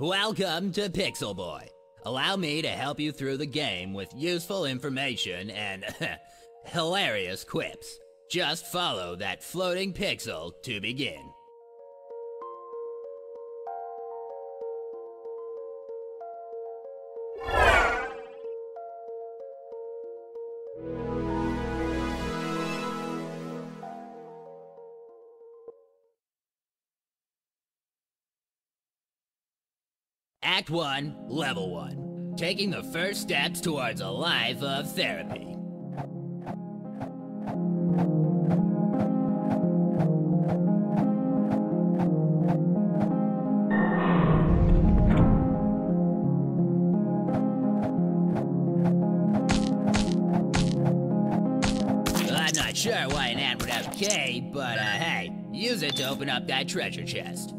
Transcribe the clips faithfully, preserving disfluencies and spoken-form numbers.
Welcome to Pixel Boy. Allow me to help you through the game with useful information and hilarious quips. Just follow that floating pixel to begin. Act one, Level one. Taking the first steps towards a life of therapy. I'm not sure why an ad would have K, but uh, hey, use it to open up that treasure chest.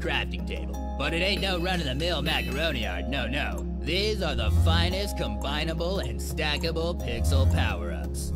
Crafting table, but it ain't no run-of-the-mill macaroni art, no, no. These are the finest combinable and stackable pixel power-ups.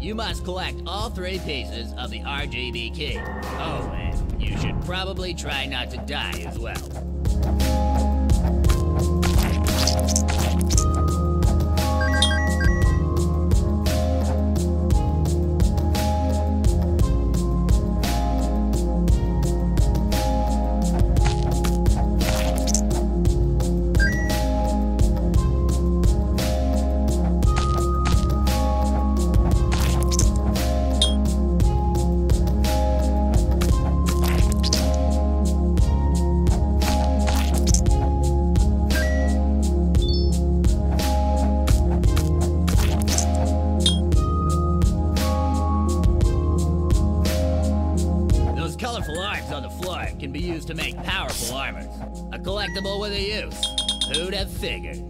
You must collect all three pieces of the R G B key. Oh, and you should probably try not to die as well. Colorful arms on the floor can be used to make powerful armors. A collectible with a use. Who'd have figured?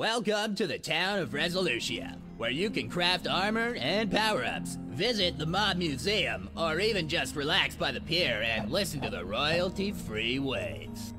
Welcome to the town of Resolutia, where you can craft armor and power-ups, visit the Mob Museum, or even just relax by the pier and listen to the royalty-free waves.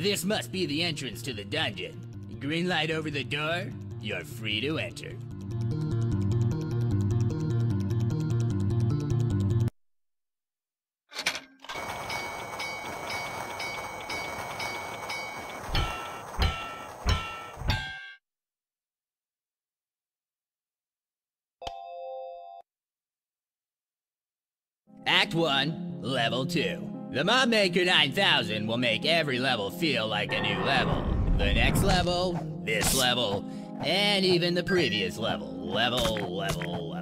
This must be the entrance to the dungeon. Green light over the door, you're free to enter. Act one, Level two. The ModMaker nine thousand will make every level feel like a new level. The next level, this level, and even the previous level. Level, level, level, level.